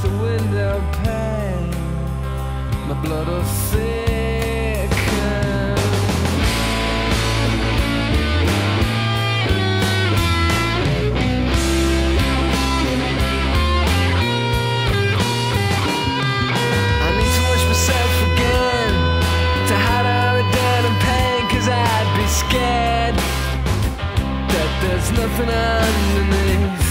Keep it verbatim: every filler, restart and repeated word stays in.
the window pane, my blood will thicken. Scared that there's nothing underneath.